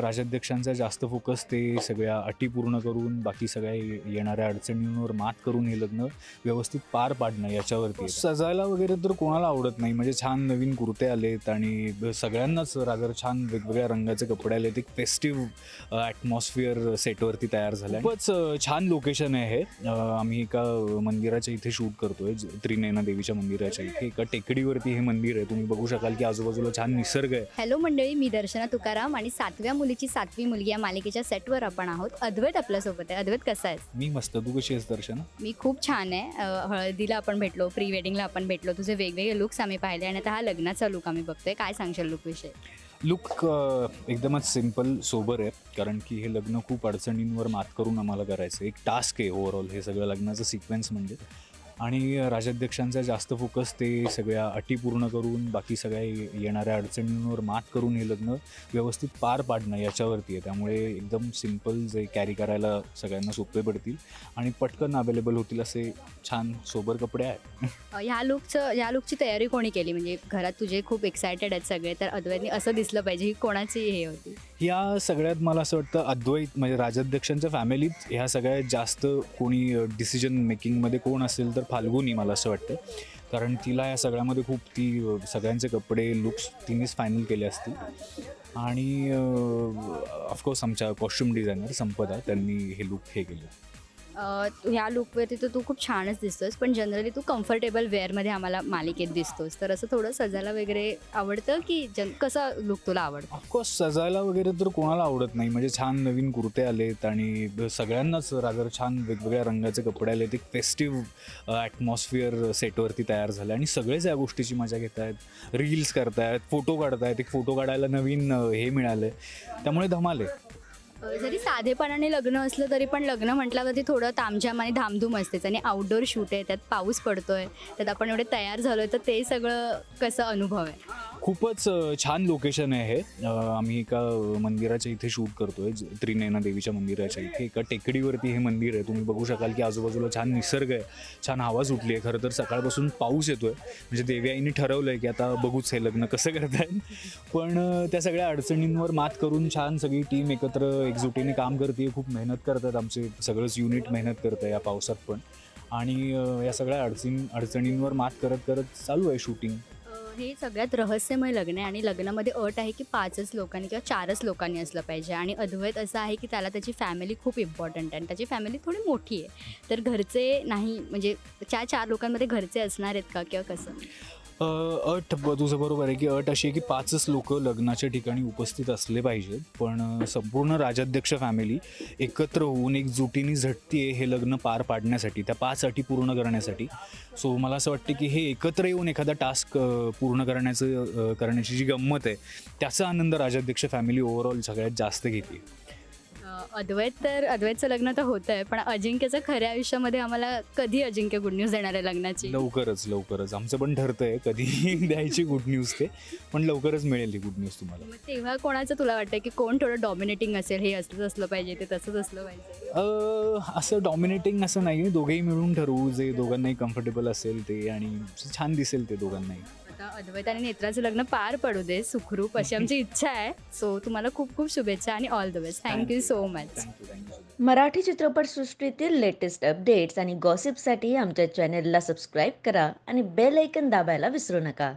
राज्याध्यक्षांचा जास्त फोकस ते सगळ्या अटी पूर्ण करून बाकी सगळ्या येणाऱ्या अडचणींवर मात करून हे लग्न व्यवस्थित पार पाडणं याच्यावरती. सजायला वगैरे तर कोणाला आवडत नाही, म्हणजे छान नवीन कुर्ते आलेत आणि सगळ्यांनाच रादर छान वेगवेगळ्या रंगाचे कपडे आलेत. एक फेस्टिव्ह ॲटमॉस्फिअर सेटवरती तयार झालं. खूपच छान लोकेशन आहे. आम्ही एका मंदिराच्या इथे शूट करतोय, त्रिनेत्रा देवीच्या मंदिराच्या इथे एका टेकडीवरती हे मंदिर आहे. तुम्ही बघू शकाल की आजूबाजूला छान निसर्ग आहे. हॅलो मंडळी, मी दर्शना तुकाराम आणि सातवी मुलगी या मालिकेच्या सेटवर आपण आहोत. अद्वैत आपल्यासोबत आहे. अद्वैत कसा आहेस? मी मस्त. तू कशी आहेस दर्शना? मी खूप छान आहे. हळदीला आपण भेटलो, प्री वेडिंगला आपण भेटलो. तुझे वेगवेगळे लुक्स आम्ही पाहिले आणि आता हा लग्नाचा लुक आम्ही बघतोय. काय सांगशील लुक विषयी? लुक एकदमच सिंपल सोबर आहे, कारण की हे लग्न खूप अडचणींवर मात करून आम्हाला करायचं एक टास्क आहे ओव्हरऑल हे सगळं लग्नाचं सिक्वेन्स म्हणजे. आणि राज्याध्यक्षांचा जास्त फोकस ते सगळ्या अटी पूर्ण करून बाकी सगळ्या येणाऱ्या अडचणींवर मात करून हे लग्न व्यवस्थित पार पाडणं याच्यावरती आहे. त्यामुळे एकदम सिंपल जे कॅरी करायला सगळ्यांना सोपे पडतील आणि पटकन अवेलेबल होतील असे छान सोबर कपडे आहेत. ह्या लुकची तयारी कोणी केली? म्हणजे घरात तुझे खूप एक्सायटेड आहेत सगळे, तर अद्वैतने असं दिसलं पाहिजे, ही कोणाची हे होती? ह्या सगळ्यात मला असं वाटतं अद्वैत म्हणजे राज्याध्यक्षांच्या फॅमिलीत ह्या सगळ्यात जास्त कोणी डिसिजन मेकिंगमध्ये कोण असेल तर फाल्गुनी, मला असं वाटतं. कारण तिला या सगळ्यामध्ये खूप ती सगळ्यांचे कपडे लुक्स तिनेच फायनल केले असतील. आणि ऑफकोर्स आमच्या कॉस्ट्युम डिझायनर संपदा, त्यांनी हे लुक हे केलं. ह्या लुकवरती तर तू खूप छानच दिसतोस, पण जनरली तू कम्फर्टेबल वेअरमध्ये आम्हाला मालिकेत दिसतोस, तर असं थोडं सजायला वगैरे आवडतं की कसा लुक तुला आवडतो? ऑफकोर्स सजायला वगैरे तर कोणाला आवडत नाही, म्हणजे छान नवीन कुर्ते आलेत आणि सगळ्यांनाच रादर छान वेगवेगळ्या रंगाचे कपडे आलेत. एक फेस्टिव्ह ॲटमॉस्फिअर सेटवरती तयार झालं आणि सगळेच या गोष्टीची मजा घेत आहेत, रील्स करतायत, फोटो काढतायत. एक फोटो काढायला नवीन हे मिळालं, त्यामुळे धमाल आहे. जरी साधेपणाने लग्न असलं तरी पण लग्न म्हटल्यावरती थोडं तामझाम आणि धामधूम असतेच. आणि आउटडोअर शूट आहे, त्यात पाऊस पडतोय, त्यात आपण एवढे तयार झालो आहे, तर ते सगळं कसा अनुभव आहे? खूपच छान लोकेशन आहे. आम्ही एका मंदिराच्या इथे शूट करतोय, त्रिनेत्रा देवीच्या मंदिराच्या इथे एका टेकडीवरती हे मंदिर आहे. तुम्ही बघू शकाल की आजूबाजूला छान निसर्ग आहे, छान हवा सुटली आहे. खरं तर सकाळपासून पाऊस येतोय, म्हणजे देवी आईने ठरवलं आहे की आता बघूच हे लग्न कसं करतायत. पण त्या सगळ्या अडचणींवर मात करून छान सगळी टीम एकत्र एकजुटीने काम करते, खूप मेहनत करतात. आमचे सगळंच युनिट मेहनत करतं या पावसात पण, आणि या सगळ्या अडचणींवर मात करत करत चालू आहे शूटिंग. हे सगळ्यात रहस्यमय लग्न आहे आणि लग्नामध्ये अट आहे की 5च लोकांनी किंवा 4च लोकांनी असलं पाहिजे. आणि अद्वैत असं आहे की त्याला त्याची फॅमिली खूप इम्पॉर्टंट आहे आणि त्याची फॅमिली थोडी मोठी आहे, तर घरचे नाही, म्हणजे 4 लोकांमध्ये घरचे असणार आहेत का किंवा कसं? अट तुझं बरोबर आहे की अट अशी आहे की 5च लोक लग्नाच्या ठिकाणी उपस्थित असले पाहिजेत, पण संपूर्ण राज्याध्यक्ष फॅमिली एकत्र होऊन एकजुटीने झटते हे लग्न पार पाडण्यासाठी, त्या 5 अटी पूर्ण करण्यासाठी. सो मला असं वाटतं की हे एकत्र येऊन एखादा टास्क पूर्ण करण्याची जी गंमत आहे त्याचा आनंद राज्याध्यक्ष फॅमिली ओव्हरऑल सगळ्यात जास्त घेते. अद्वैतचं लग्न तर होतं आहे, पण अजिंक्यचं खऱ्या आयुष्यामध्ये आम्हाला कधी अजिंक्य गुड न्यूज देणार आहे लग्नाची? लवकरच आमचं पण ठरतं आहे कधी द्यायची गुड न्यूज ते, पण लवकरच मिळेल ही गुड न्यूज तुम्हाला. मग तेव्हा कोणाचं तुला वाटतं की कोण थोडं डॉमिनेटिंग असेल, हे असंच असलं पाहिजे, ते तसंच असलं पाहिजे? असं डॉमिनेटिंग असं नाही, दोघेही मिळून ठरवू, जे दोघांनाही कम्फर्टेबल असेल ते आणि छान दिसेल ते दोघांनाही. आता अद्वैत आणि नेत्राचं लग्न पार पडू दे सुखरूप अशी आमची इच्छा आहे. सो तुम्हाला खूप खूप शुभेच्छा आणि all the best. Thank you so much. Marathi चित्रपटसृष्टीतील लेटेस्ट अपडेट्स आणि गॉसिपसाठी आमच्या चॅनलला सबस्क्राईब करा आणि बेल आयकन दाबायला विसरू नका.